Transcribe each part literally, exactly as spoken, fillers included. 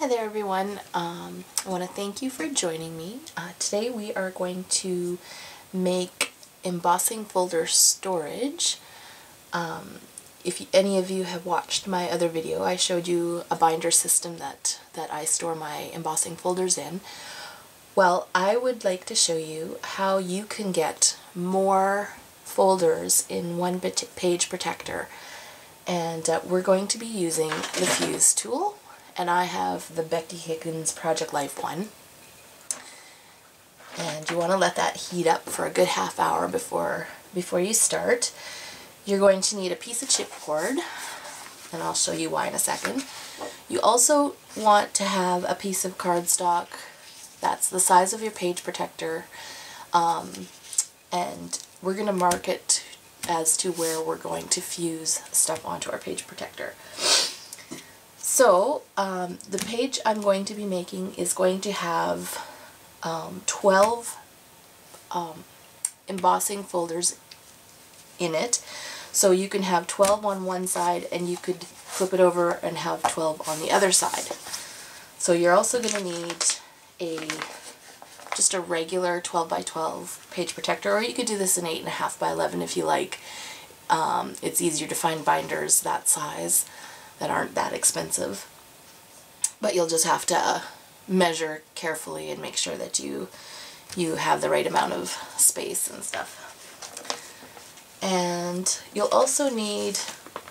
Hi there everyone, um, I want to thank you for joining me. Uh, today we are going to make embossing folder storage. Um, if you, any of you have watched my other video, I showed you a binder system that, that I store my embossing folders in. Well, I would like to show you how you can get more folders in one page protector. And uh, we're going to be using the Fuse tool. And I have the Becky Higgins Project Life one. And you want to let that heat up for a good half hour before, before you start. You're going to need a piece of chipboard, and I'll show you why in a second. You also want to have a piece of cardstock that's the size of your page protector. Um, and we're going to mark it as to where we're going to fuse stuff onto our page protector. So, um, the page I'm going to be making is going to have um, twelve um, embossing folders in it. So you can have twelve on one side, and you could flip it over and have twelve on the other side. So you're also going to need a just a regular twelve by twelve page protector, or you could do this in eight and a half by eleven if you like. Um, it's easier to find binders that size that aren't that expensive, but you'll just have to measure carefully and make sure that you you have the right amount of space and stuff. And you'll also need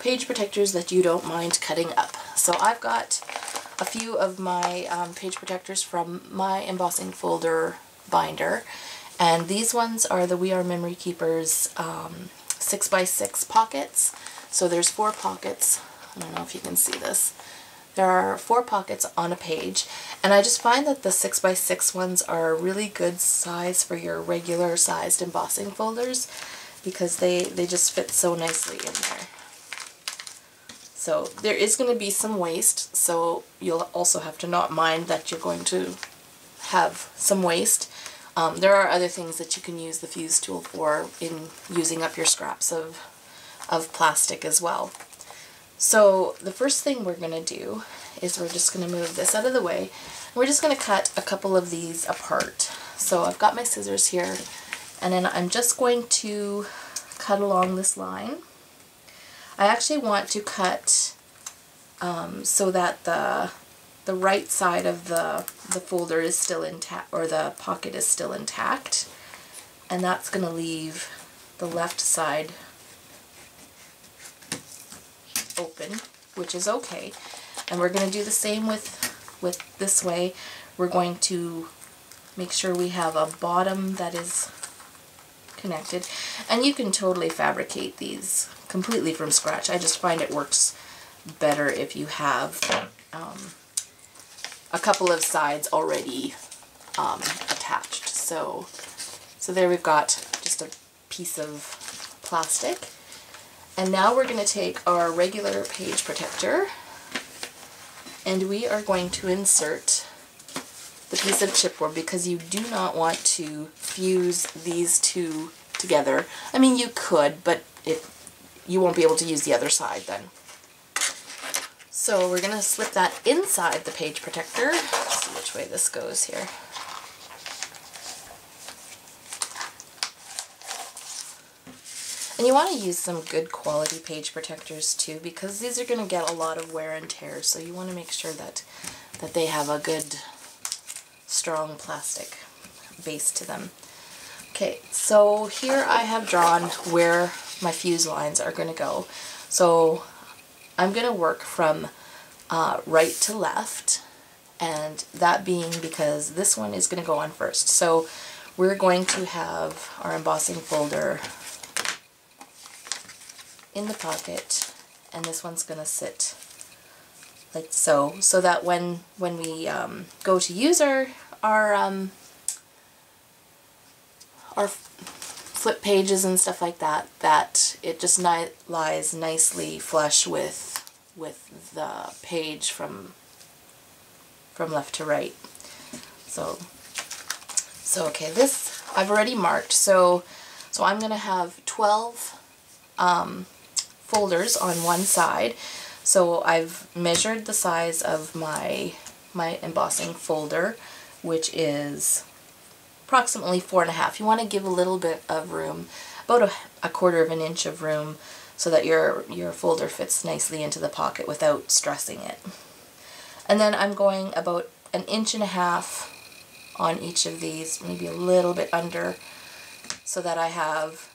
page protectors that you don't mind cutting up. So I've got a few of my um, page protectors from my embossing folder binder, and these ones are the We Are Memory Keepers um, six by six pockets. So there's four pockets. I don't know if you can see this. There are four pockets on a page, and I just find that the six by six ones are a really good size for your regular sized embossing folders, because they, they just fit so nicely in there. So there is going to be some waste, so you'll also have to not mind that you're going to have some waste. Um, there are other things that you can use the Fuse tool for in using up your scraps of, of plastic as well. So the first thing we're going to do is we're just going to move this out of the way. We're just going to cut a couple of these apart. So I've got my scissors here, and then I'm just going to cut along this line. I actually want to cut um, so that the the right side of the, the folder is still intact, or the pocket is still intact, and that's going to leave the left side open, which is okay. And we're going to do the same with with this way. We're going to make sure we have a bottom that is connected, and you can totally fabricate these completely from scratch. I just find it works better if you have um, a couple of sides already um, attached. So so there we've got just a piece of plastic. And now we're going to take our regular page protector, and we are going to insert the piece of chipboard, because you do not want to fuse these two together. I mean, you could, but it, you won't be able to use the other side then. So we're going to slip that inside the page protector. Let's see which way this goes here. And you want to use some good quality page protectors too, because these are going to get a lot of wear and tear, so you want to make sure that, that they have a good, strong plastic base to them. Okay, so here I have drawn where my fuse lines are going to go. So I'm going to work from uh, right to left, and that being because this one is going to go on first. So we're going to have our embossing folder in the pocket, and this one's going to sit like so, so that when when we um, go to use our our, um, our flip pages and stuff like that, that it just ni lies nicely flush with with the page from from left to right. So so okay, this I've already marked. So so I'm going to have twelve um, folders on one side. So I've measured the size of my my embossing folder, which is approximately four and a half. You want to give a little bit of room, about a, a quarter of an inch of room, so that your, your folder fits nicely into the pocket without stressing it. And then I'm going about an inch and a half on each of these, maybe a little bit under, so that I have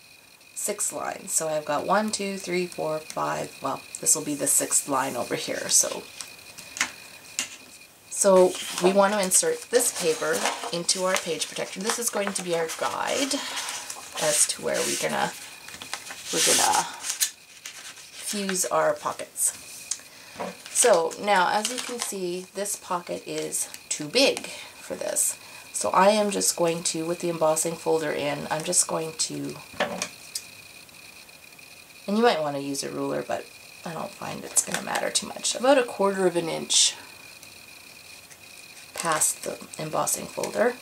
six lines. So I've got one, two, three, four, five, well, this will be the sixth line over here. So, so we want to insert this paper into our page protector. This is going to be our guide as to where we're gonna, we're gonna fuse our pockets. So now, as you can see, this pocket is too big for this. So I am just going to, with the embossing folder in, I'm just going to, and you might want to use a ruler, but I don't find it's going to matter too much, about a quarter of an inch past the embossing folder.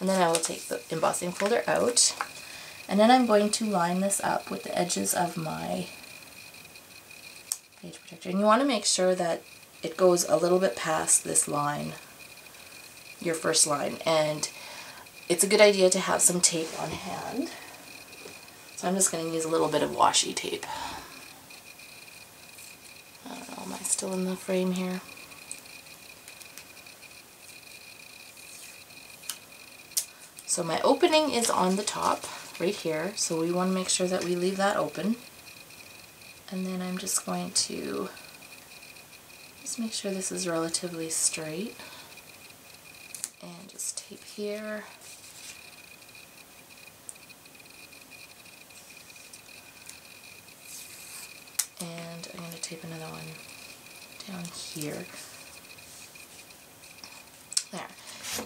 And then I will take the embossing folder out, and then I'm going to line this up with the edges of my page protector. And you want to make sure that it goes a little bit past this line, your first line, and it's a good idea to have some tape on hand. So I'm just going to use a little bit of washi tape. I don't know, am I still in the frame here? So my opening is on the top, right here, so we want to make sure that we leave that open. And then I'm just going to just make sure this is relatively straight. And just tape here. And I'm going to tape another one down here. There.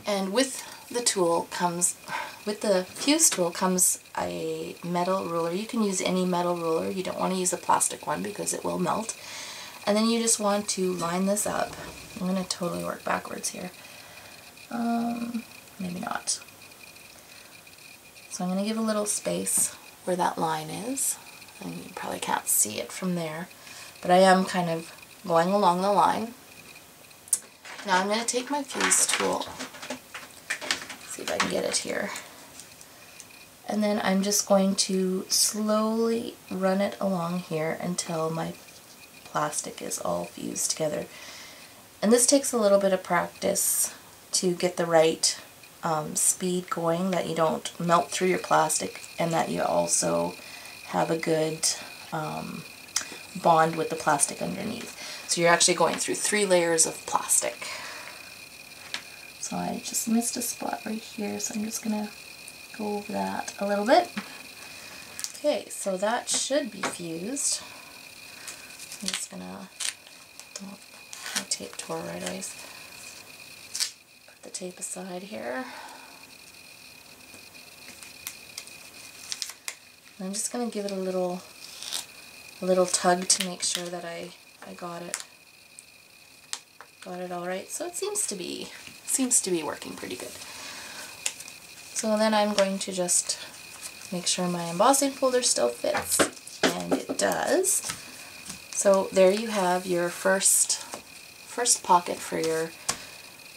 And with the tool comes, with the Fuse tool comes a metal ruler. You can use any metal ruler. You don't want to use a plastic one because it will melt. And then you just want to line this up. I'm going to totally work backwards here. Um, maybe not. So I'm going to give a little space where that line is. And you probably can't see it from there, but I am kind of going along the line. Now I'm going to take my Fuse tool, see if I can get it here, and then I'm just going to slowly run it along here until my plastic is all fused together. And this takes a little bit of practice to get the right um, speed going, that you don't melt through your plastic and that you also have a good um, bond with the plastic underneath. So you're actually going through three layers of plastic. So I just missed a spot right here, so I'm just gonna go over that a little bit. Okay, so that should be fused. I'm just gonna, don't, my tape tore right away. Put the tape aside here. I'm just going to give it a little a little tug to make sure that I, I got it got it all right. So it seems to be seems to be working pretty good. So then I'm going to just make sure my embossing folder still fits, and it does. So there you have your first first pocket for your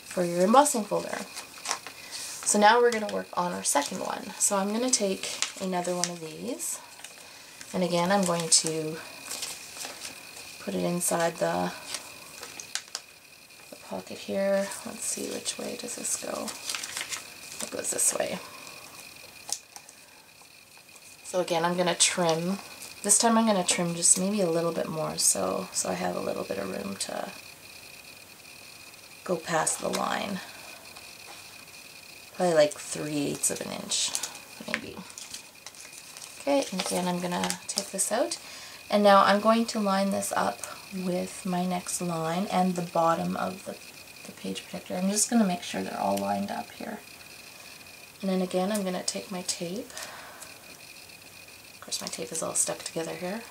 for your embossing folder. So now we're going to work on our second one. So I'm going to take another one of these, and again I'm going to put it inside the, the pocket here. Let's see, which way does this go? It goes this way. So again, I'm going to trim. This time I'm going to trim just maybe a little bit more, so, so I have a little bit of room to go past the line. Probably like three-eighths of an inch, maybe. Okay, and again I'm gonna take this out. And now I'm going to line this up with my next line and the bottom of the, the page protector. I'm just gonna make sure they're all lined up here. And then again I'm gonna take my tape. Of course my tape is all stuck together here.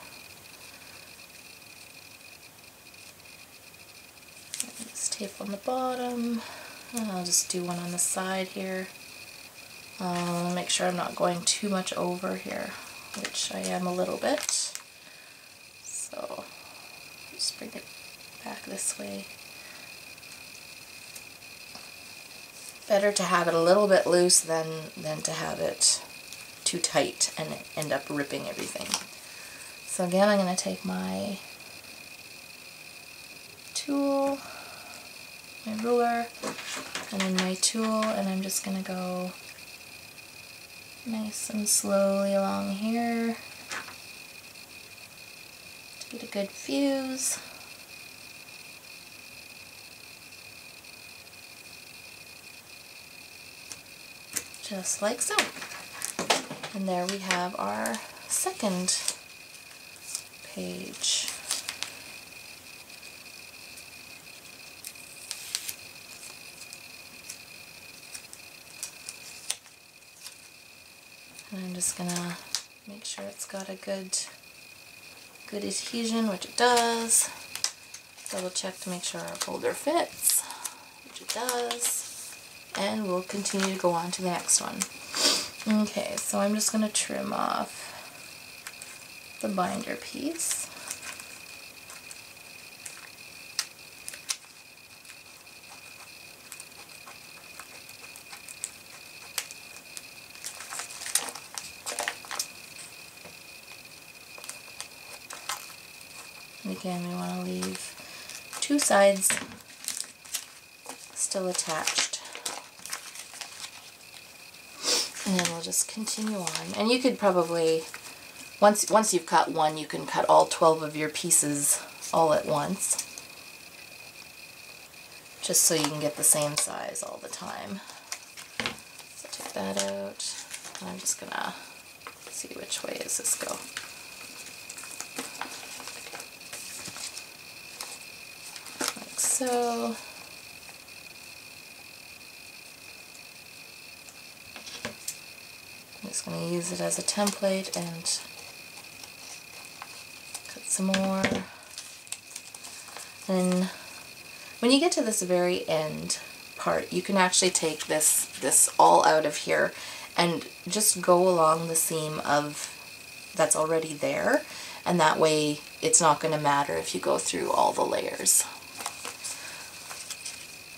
This tape on the bottom. And I'll just do one on the side here. Um, make sure I'm not going too much over here, which I am a little bit. So just bring it back this way. better to have it a little bit loose than, than to have it too tight and end up ripping everything. So again, I'm going to take my tool, my ruler, and then my tool, and I'm just going to go nice and slowly along here to get a good fuse. Just like so. And there we have our second page. And I'm just gonna make sure it's got a good, good adhesion, which it does. Double check to make sure our folder fits, which it does. And we'll continue to go on to the next one. Okay, so I'm just going to trim off the binder piece. And again, we want to leave two sides still attached. And then we'll just continue on. And you could probably, once once you've cut one, you can cut all twelve of your pieces all at once, just so you can get the same size all the time. So take that out. And I'm just gonna see which way does this go. Like so. I'm going to use it as a template and cut some more. And when you get to this very end part, you can actually take this this all out of here and just go along the seam of that's already there, and that way it's not going to matter if you go through all the layers.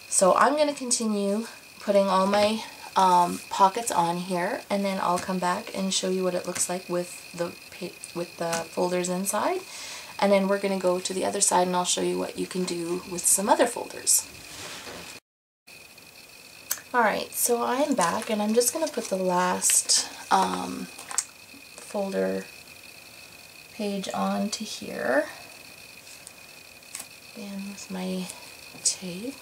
So I'm going to continue putting all my Um, pockets on here, and then I'll come back and show you what it looks like with the with the folders inside, and then we're going to go to the other side and I'll show you what you can do with some other folders. Alright, so I'm back and I'm just going to put the last um, folder page onto here, and with my tape.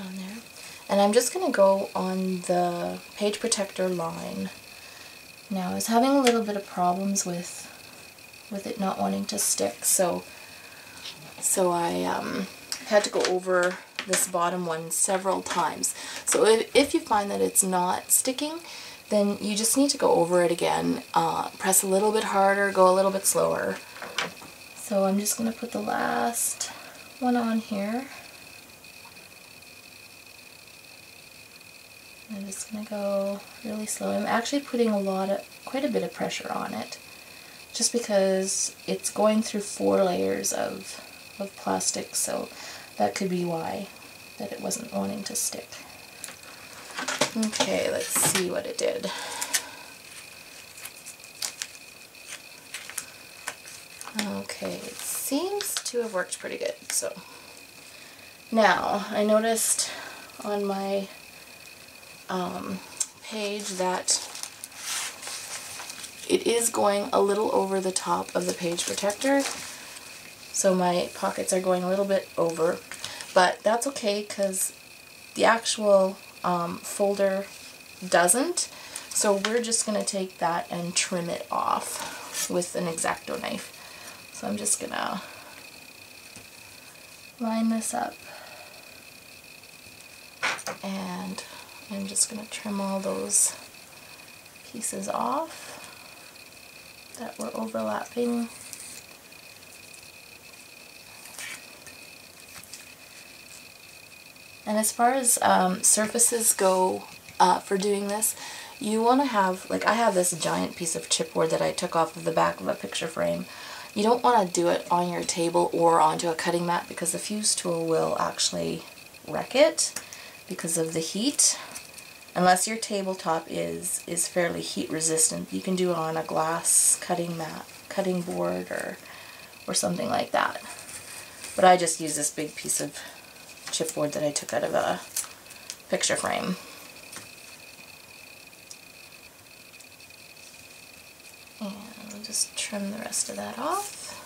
On there, and I'm just going to go on the page protector line. Now I was having a little bit of problems with with it not wanting to stick, so so I um, had to go over this bottom one several times. So if, if you find that it's not sticking, then you just need to go over it again, uh, press a little bit harder, go a little bit slower. So I'm just going to put the last one on here. I'm just going to go really slow. I'm actually putting a lot of, quite a bit of pressure on it, just because it's going through four layers of, of plastic, so that could be why that it wasn't wanting to stick. Okay, let's see what it did. Okay, it seems to have worked pretty good. So now, I noticed on my Um, page that it is going a little over the top of the page protector, so my pockets are going a little bit over, but that's okay because the actual um, folder doesn't, so we're just going to take that and trim it off with an X-Acto knife. So I'm just going to line this up, and I'm just going to trim all those pieces off that were overlapping. And as far as um, surfaces go uh, for doing this, you want to have, like I have this giant piece of chipboard that I took off of the back of a picture frame, You don't want to do it on your table or onto a cutting mat because the fuse tool will actually wreck it because of the heat. Unless your tabletop is is fairly heat resistant, you can do it on a glass cutting mat, cutting board, or or something like that. But I just use this big piece of chipboard that I took out of a picture frame. And I'll just trim the rest of that off.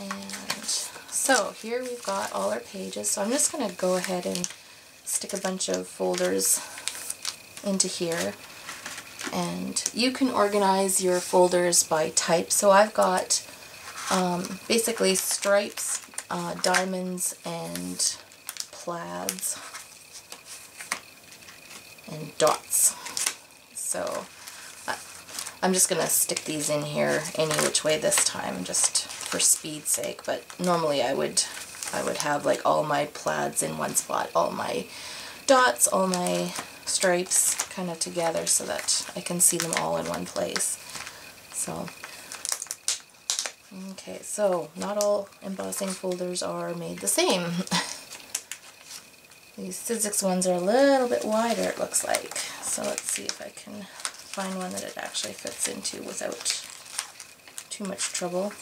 And so here we've got all our pages. So I'm just going to go ahead and stick a bunch of folders into here. And you can organize your folders by type. So I've got um, basically stripes, uh, diamonds, and plaids, and dots. So I'm just going to stick these in here any which way this time, just for speed's sake, but normally I would I would have like all my plaids in one spot, all my dots, all my stripes kind of together so that I can see them all in one place. So, okay, so not all embossing folders are made the same. These Sizzix ones are a little bit wider, it looks like. So let's see if I can find one that it actually fits into without too much trouble.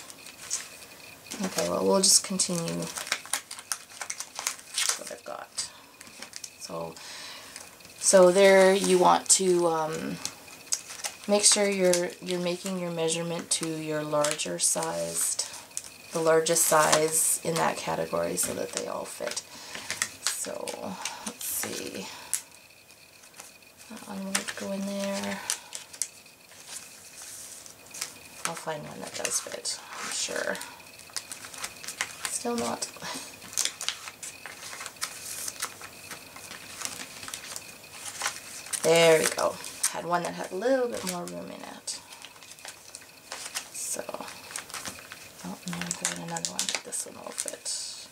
Okay, well, we'll just continue what I've got. So, so there you want to um, make sure you're you're making your measurement to your larger sized, the largest size in that category, so that they all fit. So let's see. That one won't go in there. I'll find one that does fit, I'm sure. Still not. There we go. Had one that had a little bit more room in it. So, oh, now I've got another one. This one will fit.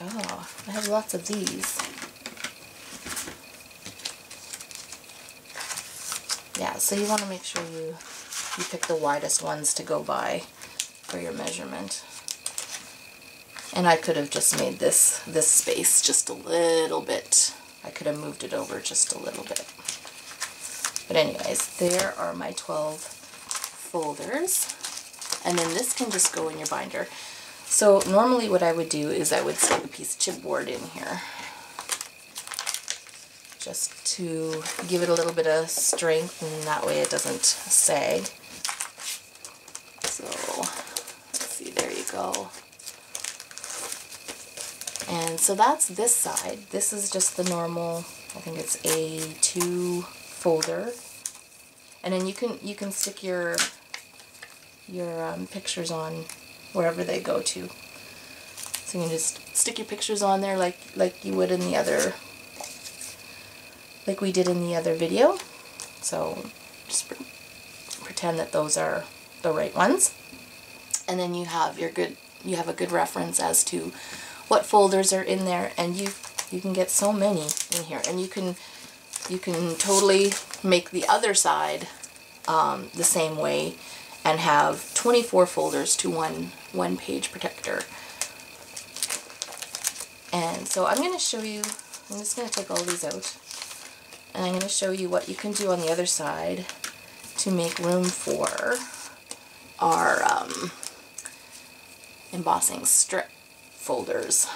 Oh, I have lots of these. Yeah, so you want to make sure you, you pick the widest ones to go by for your measurement. And I could have just made this, this space just a little bit. I could have moved it over just a little bit. But anyways, there are my twelve folders. And then this can just go in your binder. So normally what I would do is I would stick a piece of chipboard in here just to give it a little bit of strength, and that way it doesn't sag. So let's see, there you go. And so that's this side. This is just the normal, I think it's A two folder. And then you can you can stick your your um, pictures on wherever they go to. So you can just stick your pictures on there like like you would in the other, like we did in the other video. So just pre pretend that those are the right ones. And then you have your good you have a good reference as to what folders are in there, and you you can get so many in here, and you can you can totally make the other side um, the same way and have twenty-four folders to one one page protector. And so I'm going to show you, I'm just going to take all these out, and I'm going to show you what you can do on the other side to make room for our um, embossing strip folders,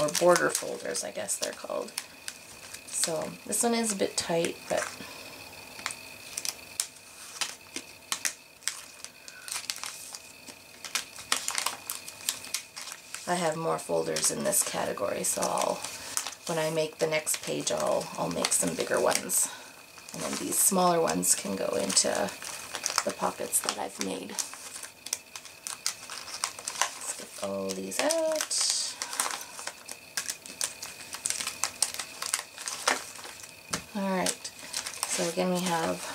or border folders, I guess they're called. So this one is a bit tight, but I have more folders in this category, so I'll, when I make the next page, I'll, I'll make some bigger ones. And then these smaller ones can go into the pockets that I've made. Let's get all these out. Alright, so again we have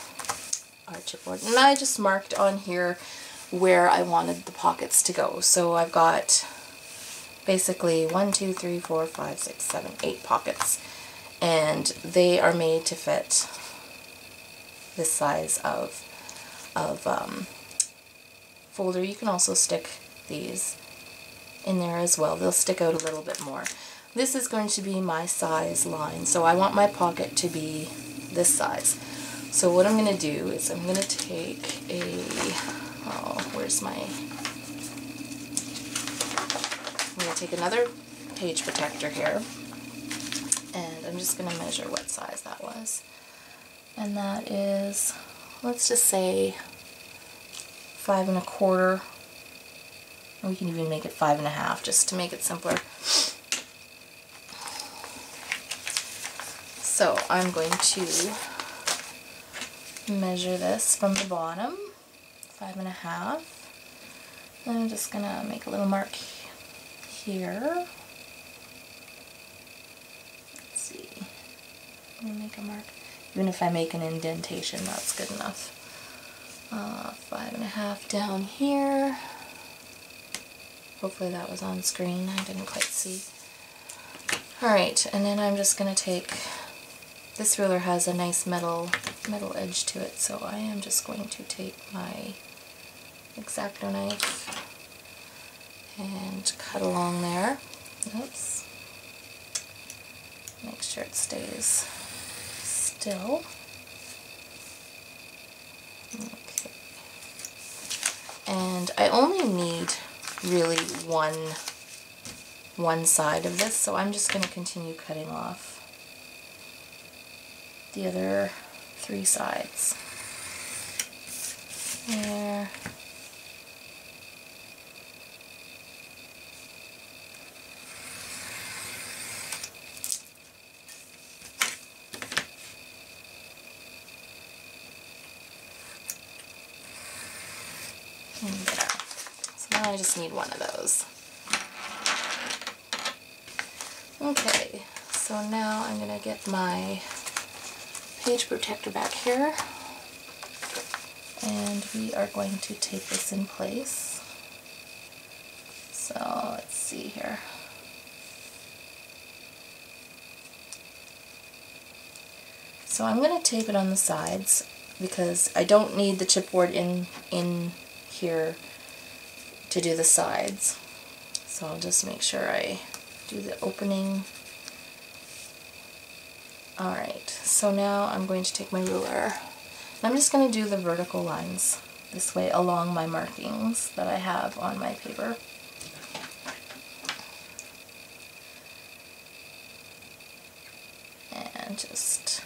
our chipboard. And I just marked on here where I wanted the pockets to go. So I've got basically one, two, three, four, five, six, seven, eight pockets. and they are made to fit this size of, of um, folder. You can also stick these in there as well. They'll stick out a little bit more. This is going to be my size line, so I want my pocket to be this size. So what I'm going to do is I'm going to take a, oh, where's my, I'm going to take another page protector here, and I'm just going to measure what size that was. And that is, let's just say five and a quarter. We can even make it five and a half just to make it simpler. So I'm going to measure this from the bottom, five and a half. And I'm just going to make a little mark here. Let's see. I'm going to make a mark. Even if I make an indentation, that's good enough. Uh, five and a half down here. Hopefully that was on screen. I didn't quite see. Alright, and then I'm just going to take... This ruler has a nice metal, metal edge to it, so I am just going to take my X-Acto knife and cut along there. Oops. Make sure it stays still. Okay. And I only need really one one side of this, so I'm just going to continue cutting off the other three sides. There. I just need one of those. Okay, so now I'm going to get my page protector back here, and we are going to tape this in place. So let's see here. So I'm going to tape it on the sides because I don't need the chipboard in, in here to do the sides. So I'll just make sure I do the opening. Alright, so now I'm going to take my ruler. I'm just going to do the vertical lines this way along my markings that I have on my paper. And just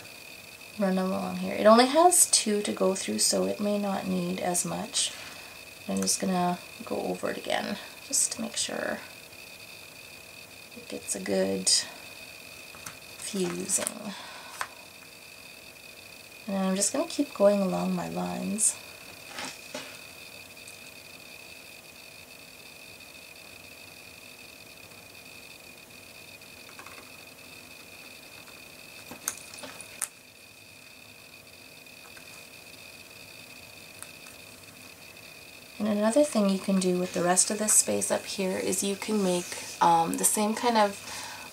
run along here. It only has two to go through, so it may not need as much. I'm just going to go over it again, just to make sure it gets a good fusing. And I'm just going to keep going along my lines. And another thing you can do with the rest of this space up here is you can make um, the same kind of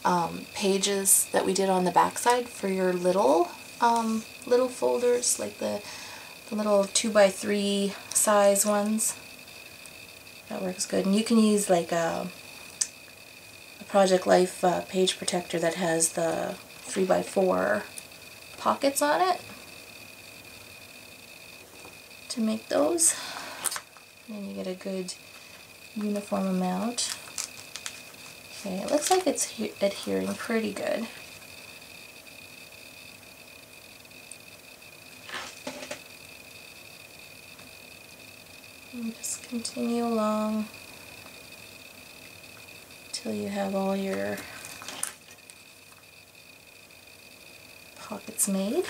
um, pages that we did on the back side for your little um, little folders, like the, the little two by three size ones. That works good. And you can use like a, a Project Life uh, page protector that has the three by four pockets on it to make those. And you get a good uniform amount. Okay, it looks like it's adhering pretty good. And just continue along till you have all your pockets made.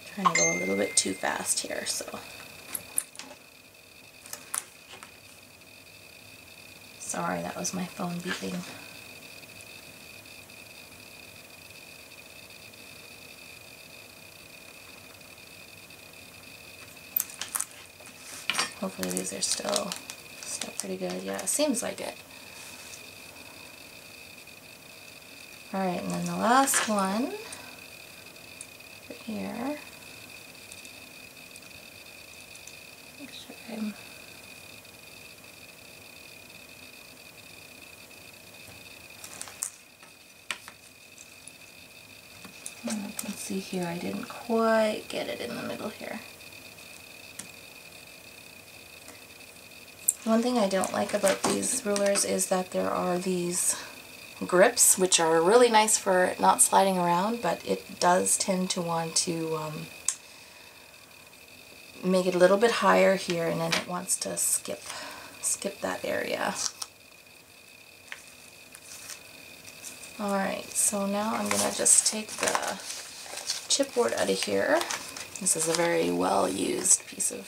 I'm trying to go a little bit too fast here, so sorry, that was my phone beeping. Hopefully these are still stuck. up pretty good. Yeah, it seems like it. Alright, and then the last one over here. Make sure I'm Let's see here, I didn't quite get it in the middle here. One thing I don't like about these rulers is that there are these grips, which are really nice for not sliding around, but it does tend to want to um, make it a little bit higher here, and then it wants to skip, skip that area. Alright, so now I'm going to just take the chipboard out of here. This is a very well used piece of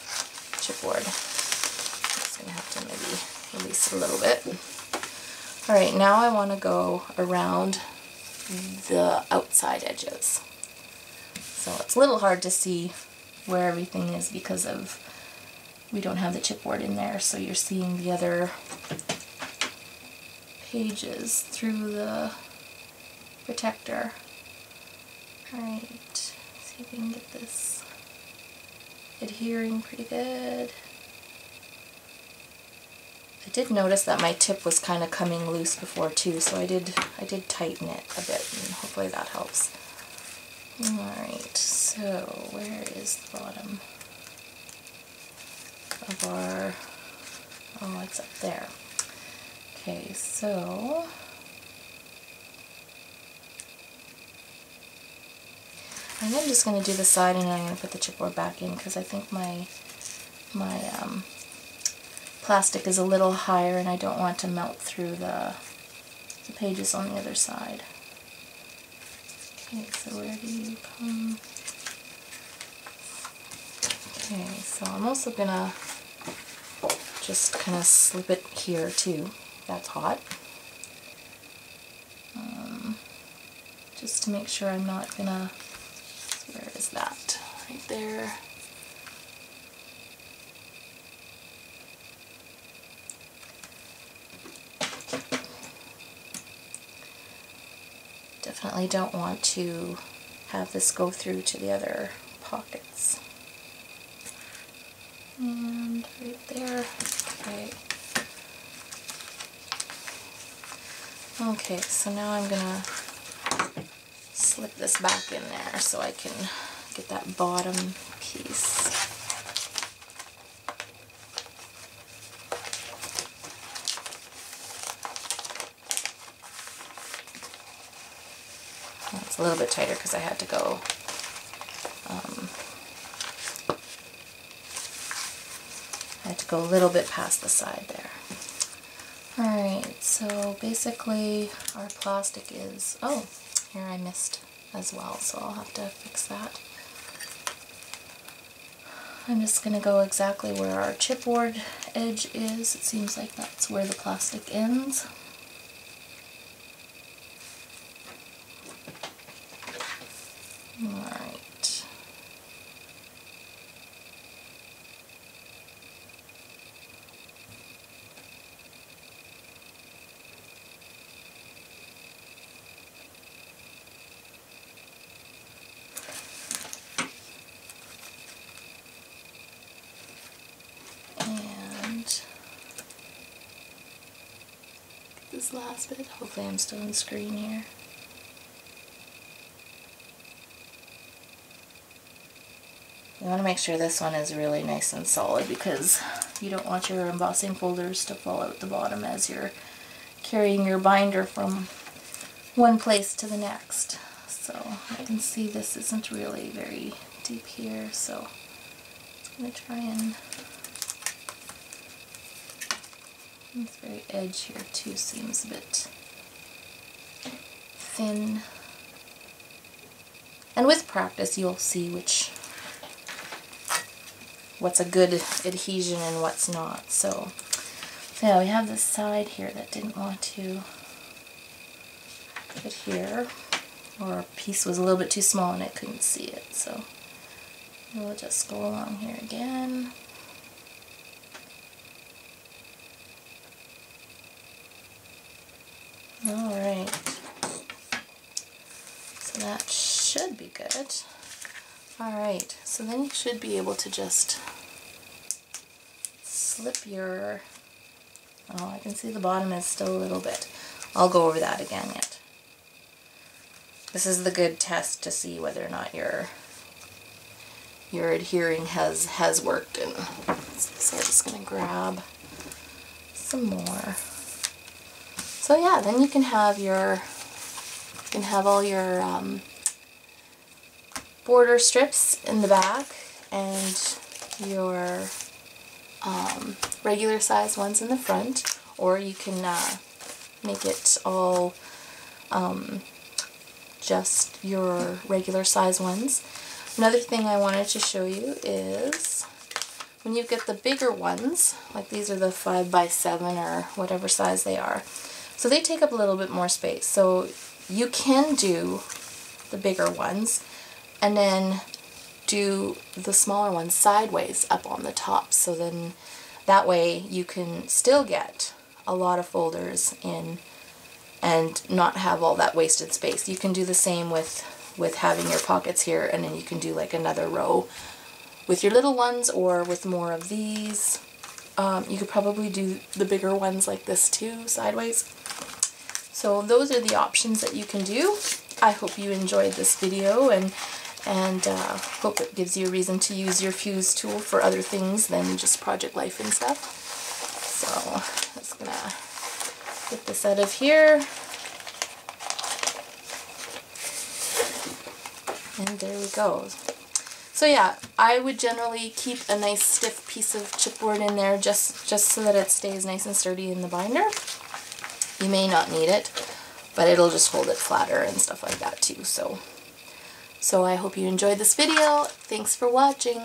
chipboard. I'm just going to have to maybe release it a little bit. Alright, now I want to go around the outside edges. So it's a little hard to see where everything is because of we don't have the chipboard in there, so you're seeing the other pages through the protector. Alright, see if we can get this adhering pretty good. I did notice that my tip was kind of coming loose before too, so I did I did tighten it a bit, and hopefully that helps. Alright, so where is the bottom of our... oh, it's up there. Okay, so... and I'm just going to do the side, and then I'm going to put the chipboard back in, because I think my my um, plastic is a little higher and I don't want to melt through the, the pages on the other side. Okay, so where do you come? Okay, so I'm also going to just kind of slip it here too. That's hot. Um, just to make sure I'm not going to... where is that? Right there. Definitely don't want to have this go through to the other pockets. And right there. Okay. Okay, so now I'm gonna slip this back in there so I can get that bottom piece. It's a little bit tighter because I had to go um, I had to go a little bit past the side there. Alright, so basically our plastic is... oh, here I missed as well, so I'll have to fix that. I'm just going to go exactly where our chipboard edge is. It seems like that's where the plastic ends. Alright. This last bit. Hopefully I'm still on the screen here. You want to make sure this one is really nice and solid because you don't want your embossing folders to fall out the bottom as you're carrying your binder from one place to the next. So I can see this isn't really very deep here, so I'm going to try and... this very edge here too seems a bit thin. And with practice you'll see which what's a good adhesion and what's not. So, so yeah, we have this side here that didn't want to adhere, or a piece was a little bit too small and I couldn't see it. So we'll just go along here again. Alright, so that should be good. Alright, so then you should be able to just slip your, oh, I can see the bottom is still a little bit. I'll go over that again yet. This is the good test to see whether or not your your adhering has, has worked in. So I'm just going to grab some more. So yeah, then you can have your, you can have all your um, border strips in the back and your um, regular size ones in the front, or you can uh, make it all um, just your regular size ones. Another thing I wanted to show you is when you get the bigger ones, like these are the five by seven or whatever size they are, so they take up a little bit more space. So you can do the bigger ones and then do the smaller ones sideways up on the top, so then that way you can still get a lot of folders in and not have all that wasted space. You can do the same with with having your pockets here, and then you can do like another row with your little ones or with more of these. Um, you could probably do the bigger ones like this too, sideways. So those are the options that you can do. I hope you enjoyed this video, and and uh, hope it gives you a reason to use your Fuse tool for other things than just project life and stuff. So I'm just gonna get this out of here. And there we go. So yeah, I would generally keep a nice stiff piece of chipboard in there just, just so that it stays nice and sturdy in the binder. You may not need it, but it'll just hold it flatter and stuff like that too. So, so I hope you enjoyed this video. Thanks for watching.